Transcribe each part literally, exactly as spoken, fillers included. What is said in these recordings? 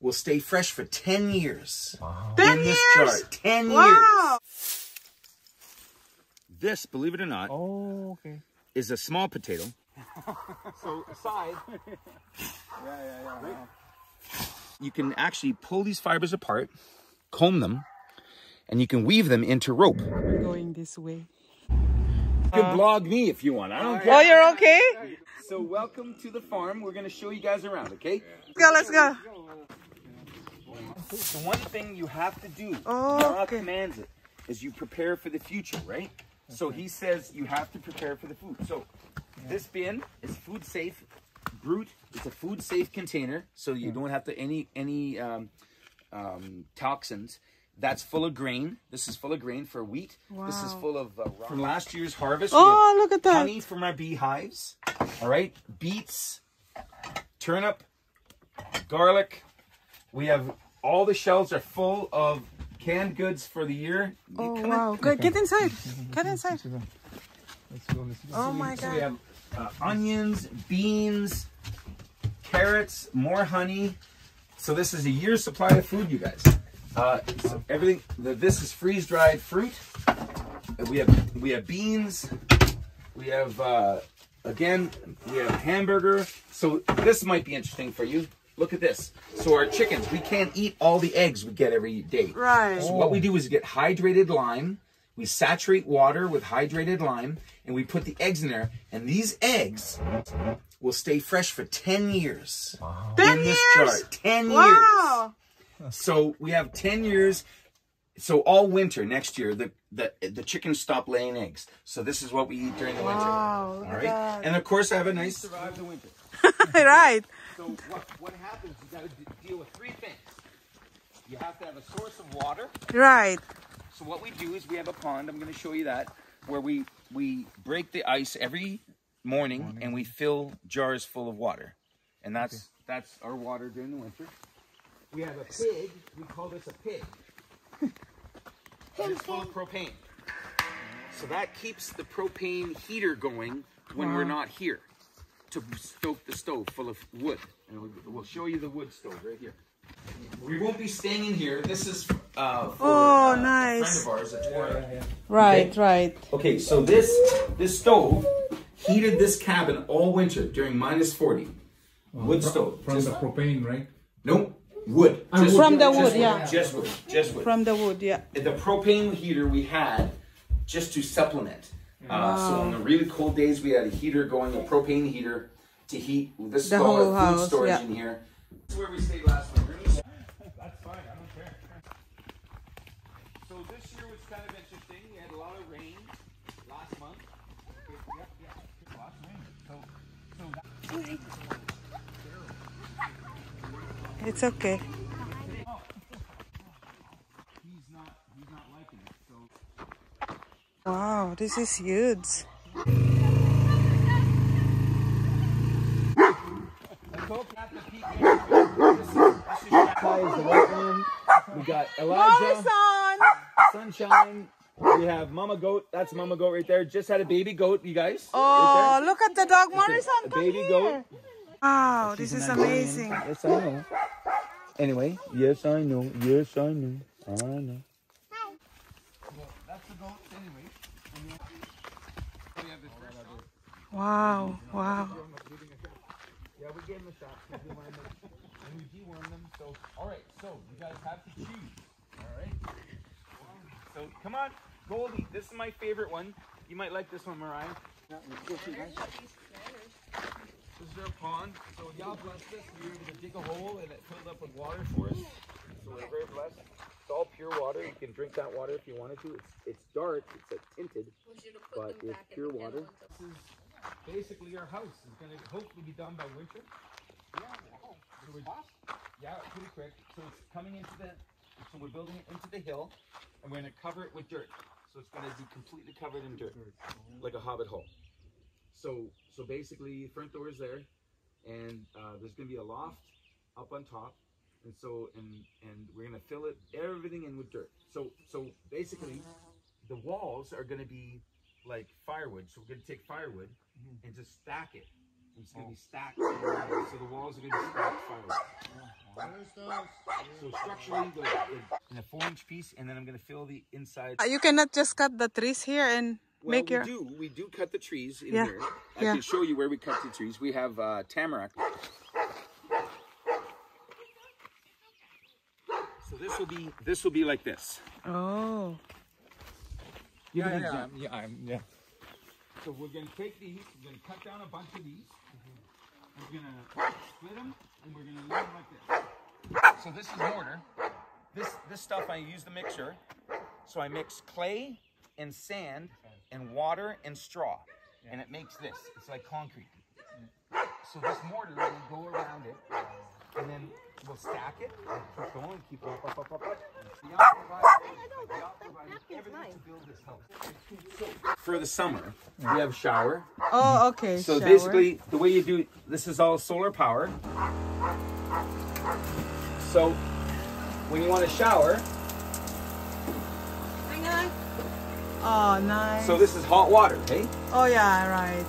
will stay fresh for ten years. Wow. ten in this years? Chart. ten wow. years. This, believe it or not, oh, okay. is a small potato. So, size. yeah, yeah, yeah. Right? You can actually pull these fibers apart, comb them, and you can weave them into rope. We're going this way. You can blog me if you want. I don't care. Oh, you're okay? So welcome to the farm. We're going to show you guys around, okay? Let's go, let's go. The one thing you have to do, oh, God commands it, is you prepare for the future, right? Okay. So he says you have to prepare for the food. So yeah. this bin is food safe. Brute, it's a food safe container. So you yeah. don't have to any, any um, um, toxins. That's full of grain. This is full of grain for wheat. Wow. This is full of uh, rock. From last year's harvest. Oh, look at that. Honey from our beehives. All right. Beets, turnip, garlic. We have all the shelves are full of canned goods for the year. Oh, Come wow. In. Good. Okay. Get inside. Get inside. Let's go. Let's go. Oh, my God. So we have uh, onions, beans, carrots, more honey. So this is a year's supply of food, you guys. Uh, so everything. The, this is freeze-dried fruit. We have we have beans. We have uh, again we have hamburger. So this might be interesting for you. Look at this. So our chickens, we can't eat all the eggs we get every day. Right. So what we do is get hydrated lime. We saturate water with hydrated lime, and we put the eggs in there. And these eggs will stay fresh for ten years. Wow. Ten in this years. Chart. Ten wow. years. Wow. So we have ten years. So all winter next year, the, the, the chickens stop laying eggs. So this is what we eat during the wow, winter. All right. God. And of course I have a nice survive the winter. Right. So what, what happens is you got to deal with three things. You have to have a source of water. Right. So what we do is we have a pond. I'm going to show you that where we, we break the ice every morning, morning and we fill jars full of water. And that's, okay. that's our water during the winter. We have a pig. We call this a pig. It's full of propane. So that keeps the propane heater going when wow. we're not here to stoke the stove full of wood. And we'll show you the wood stove right here. We won't be staying in here. This is uh, for oh, uh, nice. a friend of ours, a Torah. Yeah, yeah, yeah. Right, okay. right. Okay, so this, this stove heated this cabin all winter during minus forty. Oh, wood stove. From Just the propane, right? Nope. Wood. Just wood. From wood. the wood, wood, yeah. Just wood. Just wood. From the wood, yeah. The propane heater we had just to supplement. Uh, wow. So on the really cold days, we had a heater going, a propane heater to heat. This the is all our food house, storage yeah. in here. This is where we stayed last winter. That's fine. I don't care. So this year was kind of interesting. We had a lot of rain last month. Yeah, yeah. Last rain. So, so that's It's okay. Wow, this is huge. We got Elijah, Sunshine. We have Mama Goat. That's Mama Goat right there. Just had a baby goat, you guys. Oh, look at the dog, Morrison. A baby goat. Wow, this is amazing. Yes, I know. Anyway, yes, I know. Yes, I know. I know. Hi. Well, that's the goat anyway. We have this fresh goat. Wow, wow. Yeah, we gave them a shot. And we dewormed them. So, all right. So, you guys have to choose. All right. So, come on. Goldie, this is my favorite one. You might like this one, Mariah. Yeah, we'll see, guys. This is our pond, so y'all blessed us. We were able to dig a hole and it filled up with water for us. So we're very blessed. It's all pure water. You can drink that water if you wanted to. It's, it's dark, it's like tinted, but it's pure water. This is basically our house. It's going to hopefully be done by winter. Yeah, wow. So we're, yeah, pretty quick. So it's coming into the, so we're building it into the hill and we're going to cover it with dirt. So it's going to be completely covered in dirt, like a hobbit hole. So, so basically, the front door is there, and uh, there's going to be a loft up on top, and so and and we're going to fill it everything in with dirt. So, so basically, the walls are going to be like firewood. So we're going to take firewood and just stack it It's going to be stacked. So the walls are going to be stacked forward. So structurally, the, the, and a four inch piece, and then I'm going to fill the inside. You cannot just cut the trees here and well, make we your... do. We do cut the trees in yeah. here. I yeah. can show you where we cut the trees. We have uh, tamarack. So this will be this will be like this. Oh. Give yeah, yeah, yeah, I'm, yeah. So we're going to take these, we're going to cut down a bunch of these, mm-hmm. we're going to split them, and we're going to leave them like this. So this is mortar. This, this stuff, I use the mixer. So I mix clay and sand and water and straw, yeah. and it makes this. It's like concrete. Yeah. So this mortar, we'll go around it, and then we'll stack it, and keep going, keep up, up, up, up, up. The art provides everything to build this house. For the summer, we have a shower. Oh, okay, So shower. basically, the way you do, this is all solar power. So, when you want to shower. Hang on. Oh, nice. So this is hot water, hey? Oh, yeah, right.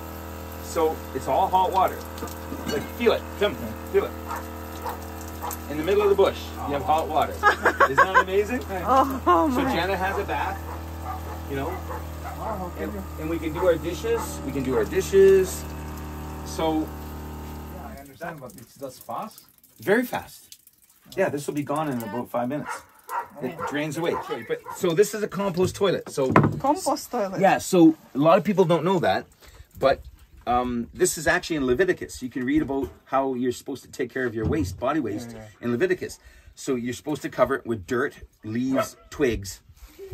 So it's all hot water. Like, feel it, come, feel it. In the middle of the bush, you have hot water. Isn't that amazing? Oh, oh my. So Jana has a bath, you know, and, and we can do our dishes. We can do our dishes. So, yeah, I understand, but it's that's fast. Very fast. Yeah, this will be gone in about five minutes. It drains away. But so this is a compost toilet. So compost toilet. Yeah. So a lot of people don't know that, but. Um, this is actually in Leviticus. You can read about how you're supposed to take care of your waste, body waste, yeah, yeah. in Leviticus. So you're supposed to cover it with dirt, leaves, twigs.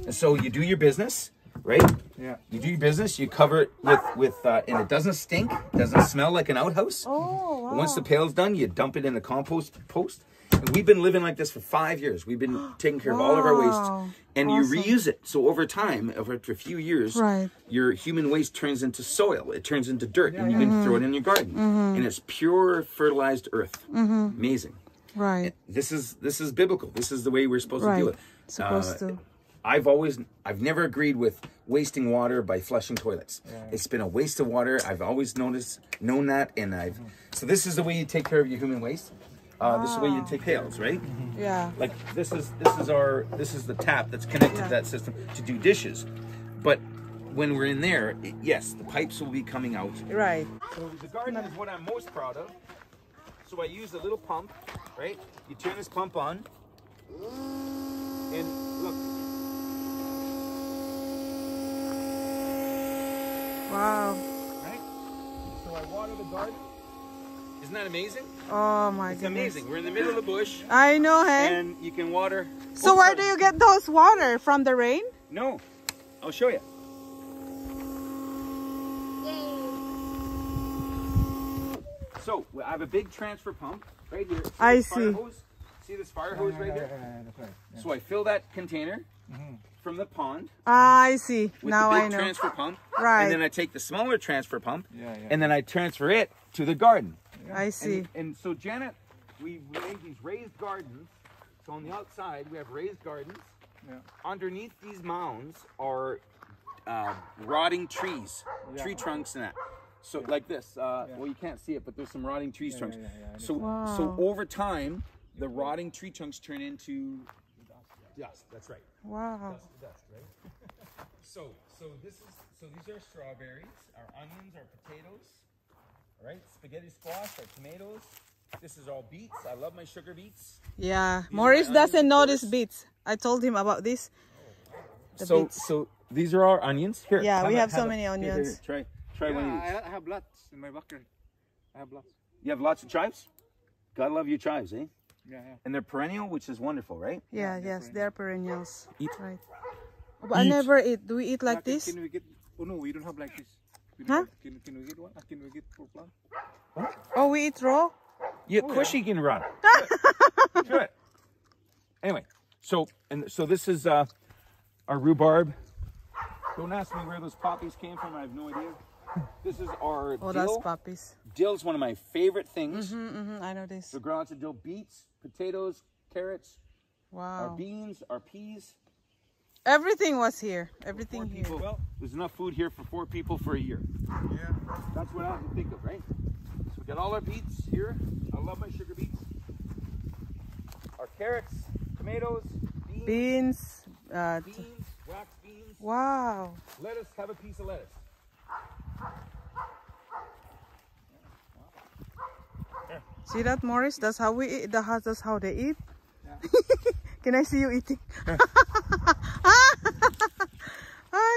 And so you do your business, right? Yeah. You do your business. You cover it with, with uh, and it doesn't stink. Doesn't smell like an outhouse. Oh, wow. Once the pail's done, you dump it in the compost post. And we've been living like this for five years. We've been taking care wow. of all of our waste. And awesome. you reuse it. So over time, over a few years, right. your human waste turns into soil. It turns into dirt. Yeah, and you yeah. can mm-hmm. throw it in your garden. Mm-hmm. And it's pure fertilized earth. Mm-hmm. Amazing. Right. And this is this is biblical. This is the way we're supposed right. to do it. Supposed uh, to. I've always, I've never agreed with wasting water by flushing toilets. Yeah. It's been a waste of water. I've always noticed, known that. And I've, mm-hmm. so this is the way you take care of your human waste. Uh, this is the way you take pails, right? Mm-hmm. Yeah. Like this is this is our this is the tap that's connected yeah. to that system to do dishes, but when we're in there, it, yes, the pipes will be coming out. Right. So the garden is what I'm most proud of. So I use a little pump, right? You turn this pump on, and look. Wow. Right. So I water the garden. Isn't that amazing? Oh my it's goodness. It's amazing. We're in the middle of the bush. I know, hey? And you can water. So oh, where sorry. do you get those water? From the rain? No. I'll show you. Yay. So, I have a big transfer pump right here. I see. Hose. See this fire hose right there? So I fill that container mm-hmm. from the pond. Ah, I see. With now the big I know. transfer pump. Right. And then I take the smaller transfer pump yeah, yeah. and then I transfer it to the garden. Yeah. I see. And, and so, Janet, we made these raised gardens. So on the outside, we have raised gardens. Yeah. Underneath these mounds are uh, rotting trees, yeah. tree trunks and that. So yeah. like this. Uh, yeah. Well, you can't see it, but there's some rotting tree yeah, trunks. Yeah, yeah, yeah. So, wow. so over time, the rotting tree trunks turn into dust. That's right. Wow. Dust, dust, right? so, so this is. So these are strawberries, our onions, our potatoes. All right, spaghetti squash, our tomatoes. This is all beets. I love my sugar beets. Yeah, these Maurice doesn't notice beets. I told him about this. Oh, wow. the so, beets. so these are our onions here. Yeah, have we a, have, have so a, many onions. Here, here, try, try yeah, one of these. I have lots in my bucket. I have lots. You have lots of chives. Gotta love your chives, eh? Yeah, yeah. And they're perennial, which is wonderful, right? Yeah, yeah they're yes, perennial. they're perennials. Eat. Right. But eat. I never eat. Do we eat like can, this? Can we get? Oh no, we don't have like this. Can huh? We, can, can we get one? Can we get four plants? Huh? Oh, we eat raw? Yeah, oh, cushy yeah. can run. Sure. It. Anyway, so and so this is uh, our rhubarb. Don't ask me where those poppies came from. I have no idea. This is our oh, dill. That's poppies. Dill is one of my favorite things. Mm-hmm, mm-hmm, I know this. The grounds of dill, beets, potatoes, carrots. Wow. Our beans, our peas. Everything was here. Everything here. Well, there's enough food here for four people for a year. Yeah. That's what I have to think of, right? We got all our beets here. I love my sugar beets. Our carrots, tomatoes, beans. Beans. Uh, beans, wax beans. Wow. Lettuce, have a piece of lettuce. See that, Maurice? That's how we eat. That's how they eat. Yeah. Can I see you eating? Ah,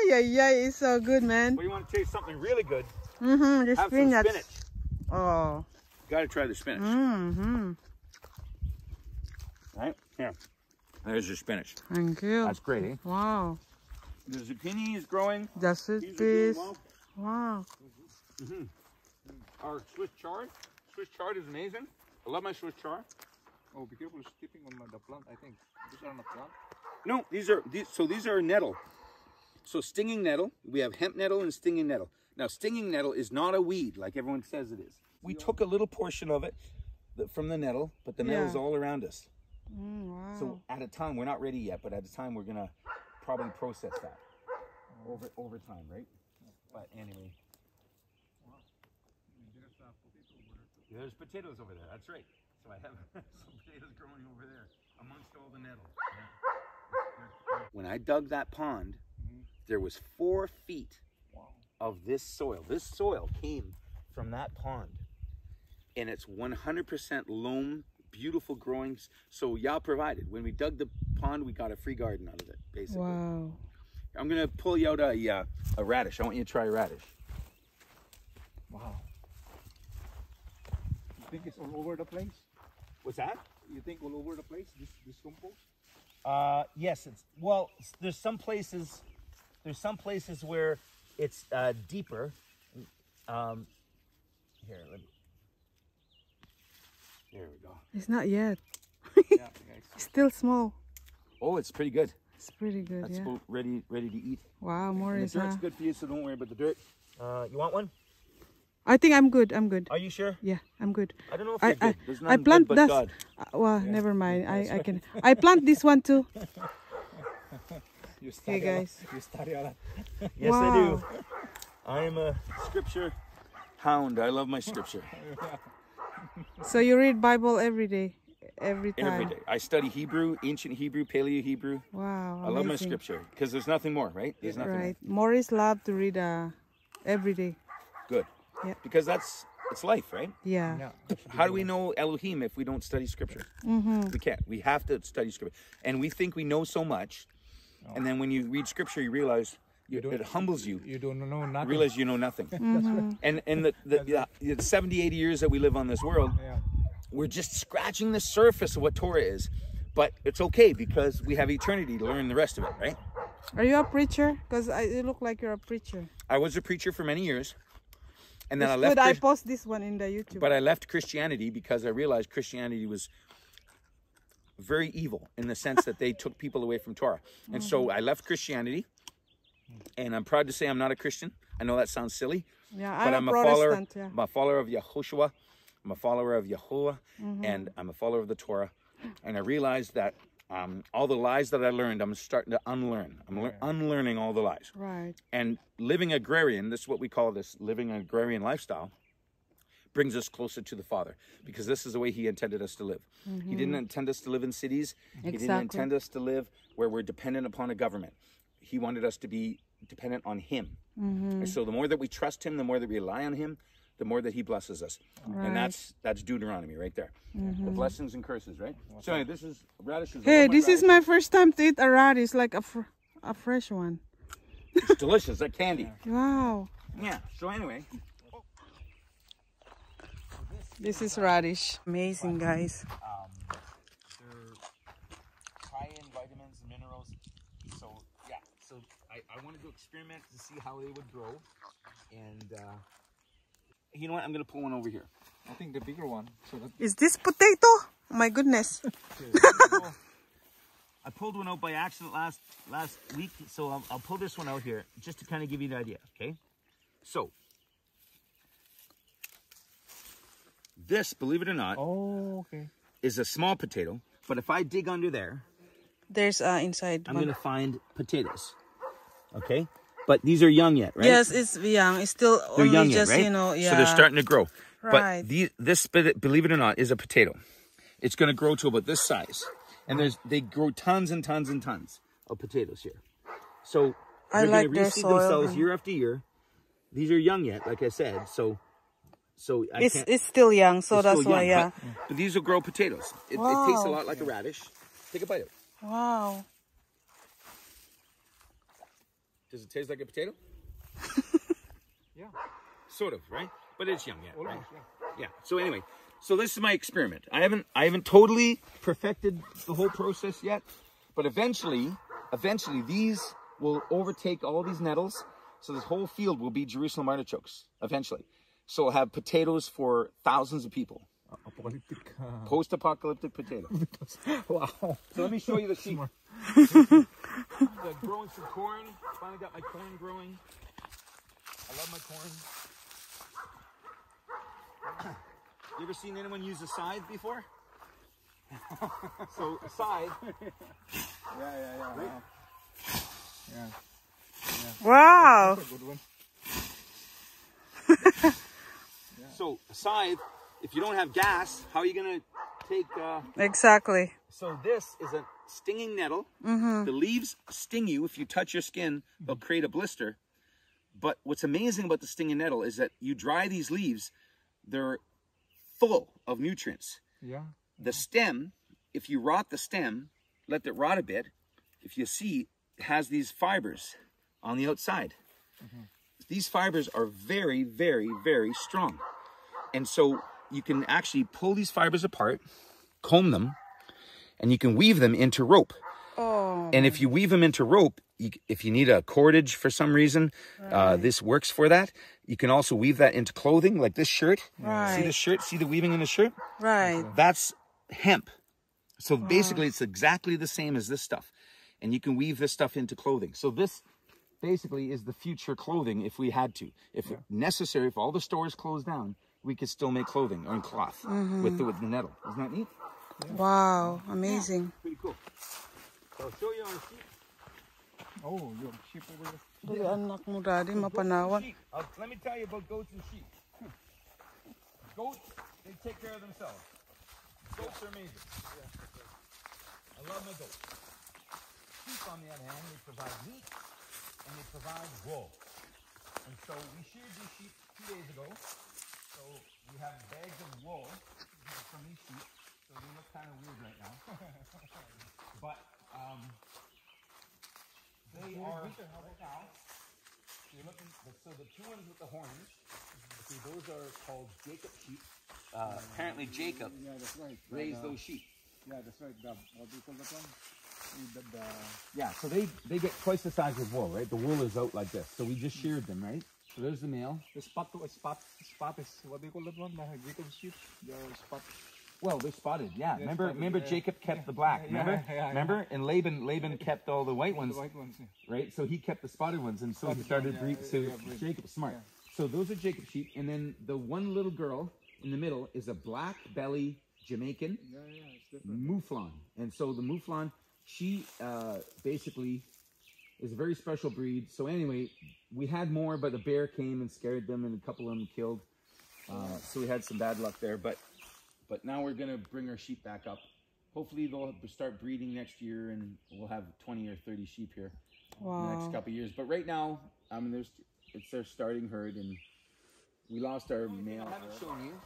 yeah, yeah, it's so good, man. Well, you want to taste something really good? Mm-hmm. Just have spinach. Some spinach. Oh. Got to try the spinach. Mm-hmm. Right here. There's your spinach. Thank you. That's great, eh? Wow. The zucchini is growing. That's it, please. Wow. Mm-hmm. Our Swiss chard. Swiss chard is amazing. I love my Swiss chard. Oh, be careful stepping on the plant. I think these are on the plant. No, these are these. So these are nettle. So stinging nettle. We have hemp nettle and stinging nettle. Now, stinging nettle is not a weed like everyone says it is. We took a little portion of it from the nettle, but the yeah. nettle is all around us. Mm, wow. So at a time, we're not ready yet, but at a time we're gonna probably process that over over time, right? But anyway. There's potatoes over there, that's right. So I have some potatoes growing over there amongst all the nettles. When I dug that pond, mm-hmm. there was four feet wow. of this soil. This soil came from that pond. And it's one hundred percent loam, beautiful growings. So Yah provided. When we dug the pond, we got a free garden out of it, basically. Wow. I'm gonna pull you out a, uh, a radish. I want you to try a radish. Wow. Think it's all over the place? What's that? You think all over the place? This this compost? Uh, yes. It's well. It's, there's some places. There's some places where it's uh, deeper. Um, here, let me. There we go. It's not yet. Yeah, it's still small. Oh, it's pretty good. It's pretty good. That's yeah. ready, ready to eat. Wow, more is. The dirt's huh? good for you, so don't worry about the dirt. Uh, you want one? I think I'm good. I'm good. Are you sure? Yeah, I'm good. I don't know if I, good. There's I plant that. Uh, well, yeah. never mind. Yeah, I I right. can. I plant this one too. You study, hey guys. You study all that. Yes, wow. I do. I am a scripture hound. I love my scripture. So you read Bible every day, every time. Every day. I study Hebrew, ancient Hebrew, Paleo Hebrew. Wow. Amazing. I love my scripture because there's nothing more, right? There's nothing. Right. More. Maurice loved to read uh, every day. Good. Yeah. Because that's it's life, right? Yeah. yeah. How do we know Elohim if we don't study scripture? Mm-hmm. We can't. We have to study scripture. And we think we know so much. Oh. And then when you read scripture, you realize you it humbles you. You don't know nothing. Realize you know nothing. Mm-hmm. And and the, the, the, the seventy, eighty years that we live on this world, yeah. we're just scratching the surface of what Torah is. But it's okay because we have eternity to learn the rest of it, right? Are you a preacher? Because you look like you're a preacher. I was a preacher for many years. And then it's I left. Good, I post this one in the YouTube. But I left Christianity because I realized Christianity was very evil in the sense that they took people away from Torah. And mm-hmm. so I left Christianity, and I'm proud to say I'm not a Christian. I know that sounds silly, yeah, but I'm, I'm a follower. Yeah. I'm a follower of Yahushua. I'm a follower of Yahuwah, mm-hmm. and I'm a follower of the Torah. And I realized that um, all the lies that I learned, I'm starting to unlearn. I'm le unlearning all the lies. Right. And living agrarian, this is what we call this living agrarian lifestyle, brings us closer to the Father because this is the way He intended us to live. Mm-hmm. He didn't intend us to live in cities. Exactly. He didn't intend us to live where we're dependent upon a government. He wanted us to be dependent on Him. Mm-hmm. And so the more that we trust Him, the more that we rely on Him, the more that He blesses us. Right. And that's that's Deuteronomy right there. Mm-hmm. The blessings and curses, right? So anyway, this is radishes. Hey, this radish. Is my first time to eat a radish, like a, fr a fresh one. It's delicious, like candy. Wow. Yeah, so anyway. This is radish. Amazing, guys. Um, they're high in vitamins and minerals. So, yeah. So I, I wanted to experiment to see how they would grow. And... Uh, you know what? I'm going to pull one over here. I think the bigger one. So that... Is this potato? My goodness. I pulled one out by accident last last week. So I'll, I'll pull this one out here just to kind of give you an idea. Okay. So. This, believe it or not. Oh, okay. Is a small potato. But if I dig under there. There's uh, inside. I'm going to find potatoes. Okay. But these are young yet, right? Yes, it's young. It's still they're only young just, yet, right? You know, yeah. So they're starting to grow. Right. But these, this, believe it or not, is a potato. It's going to grow to about this size. And there's they grow tons and tons and tons of potatoes here. So I they're like going to reseed themselves year after year. These are young yet, like I said. So so I it's, can't, it's still young, so that's why, young, yeah. But, but these will grow potatoes. It, wow. it tastes a lot like yeah. a radish. Take a bite of it. Wow. Does it taste like a potato? Yeah. Sort of, right? But it's young yet, well, right? Yeah. yeah. So anyway, so this is my experiment. I haven't I haven't totally perfected the whole process yet, but eventually, eventually these will overtake all these nettles. So this whole field will be Jerusalem artichokes eventually. So we'll have potatoes for thousands of people. Post-apocalyptic potato. Wow. So let me show you the sheep. Growing some corn. Finally got my corn growing. I love my corn. You ever seen anyone use a scythe before? So a scythe. Yeah, yeah, yeah. Right? Wow. Yeah. yeah. Wow. That's a good one. yeah. So a scythe. If you don't have gas, how are you going to take... Uh... Exactly. So this is a stinging nettle. Mm-hmm. The leaves sting you. If you touch your skin, they'll create a blister. But what's amazing about the stinging nettle is that you dry these leaves, they're full of nutrients. Yeah. The stem, if you rot the stem, let it rot a bit, if you see, it has these fibers on the outside. Mm-hmm. These fibers are very, very, very strong. And so... you can actually pull these fibers apart, comb them, and you can weave them into rope. Oh. And if you weave them into rope, you, if you need a cordage for some reason, right. uh, this works for that. You can also weave that into clothing, like this shirt. Right. See this shirt? See the weaving in the shirt? Right. That's hemp. So oh. basically, it's exactly the same as this stuff. And you can weave this stuff into clothing. So this basically is the future clothing if we had to. If yeah. necessary, if all the stores closed down, we could still make clothing or cloth mm-hmm. with, the, with the nettle. Isn't that neat? Yeah. Wow, amazing. Yeah. Pretty cool. So I'll show you our sheep. Oh, you have sheep over there? Yeah. Yeah. Sheep. Let me tell you about goats and sheep. Goats, they take care of themselves. Goats are amazing. Yeah. I love my goats. Sheep, on the other hand, they provide meat and they provide wool. And so we sheared these sheep two days ago. So we have bags of wool from these sheep, so they look kind of weird right now. But um, they are right now. You're looking, so the two ones with the horns, okay, those are called Jacob sheep. Uh, apparently Jacob yeah, that's right. raised uh, those sheep. Yeah, that's right. The, what do you call that one? The, the, yeah, so they they get twice the size of wool, right? The wool is out like this, so we just sheared them, right? So there's the male. The spot, spot, spot is what do you call that one? Like Jacob sheep. The spot. Well, they're spotted. Yeah. They're remember, spotted, remember yeah. Jacob kept yeah. the black. Yeah, remember, yeah, yeah, remember, yeah. and Laban, Laban kept all the white ones. The white ones yeah. Right. So he kept the spotted ones, and so spotted he started yeah, breeding. So yeah, breed. Jacob, smart. Yeah. So those are Jacob sheep, and then the one little girl in the middle is a black belly Jamaican yeah, yeah, mouflon, and so the mouflon, she uh, basically. It's a very special breed. So anyway, we had more, but the bear came and scared them, and a couple of them killed. Uh, so we had some bad luck there. But but now we're going to bring our sheep back up. Hopefully they'll start breeding next year, and we'll have twenty or thirty sheep here wow. in the next couple of years. But right now, I mean, there's it's their starting herd, and we lost our male. I haven't shown you.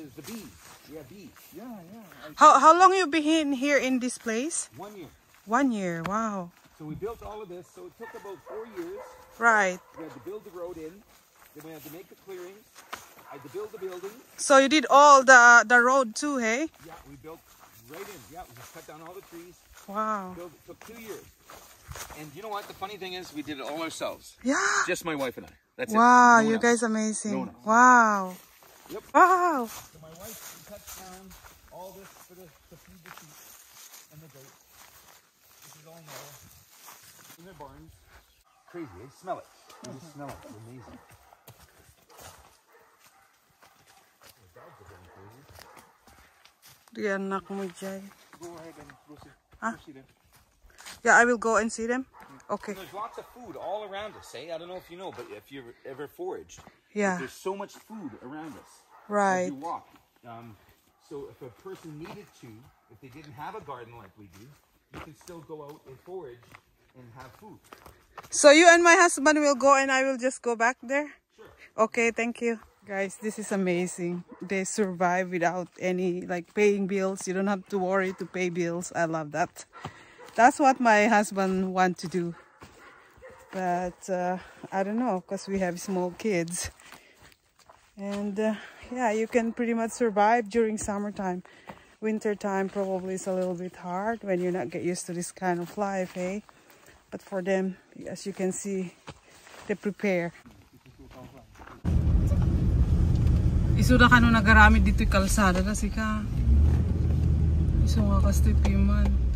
Is the bees. We have bees. Yeah, yeah. How, how long you been here in this place? One year. One year, wow. So we built all of this, so it took about four years. Right. We had to build the road in, then we had to make the clearings, I had to build the building. So you did all the the road too, hey? Yeah, we built right in, yeah, we just cut down all the trees. Wow. Built, it took two years. And you know what, the funny thing is, we did it all ourselves. Yeah. Just my wife and I, that's wow, it. Wow, no you guys are amazing. No wow. Yep. Wow. So my wife cut down all this for the, to feed the sheep and the goats. This is all normal. In their barns. Crazy, eh? Smell it. You just smell it. It's amazing. Go ahead and go see. Huh? Yeah, I will go and see them. Okay. And there's lots of food all around us, eh? I don't know if you know, but if you've ever foraged, yeah, there's so much food around us. Right. As you walk. Um, so if a person needed to, if they didn't have a garden like we do, you can still go out and forage and have food. So you and my husband will go and I will just go back there? Sure. Okay, thank you. Guys, this is amazing. They survive without any, like, paying bills. You don't have to worry to pay bills. I love that. That's what my husband wants to do. But uh, I don't know, because we have small kids. And uh, yeah, you can pretty much survive during summertime. Wintertime probably is a little bit hard when you're not get used to this kind of life, eh? But for them, as you can see, they prepare. Isuda ka nung nagaramid dito'y kalsada na sika. Isunga ka step man.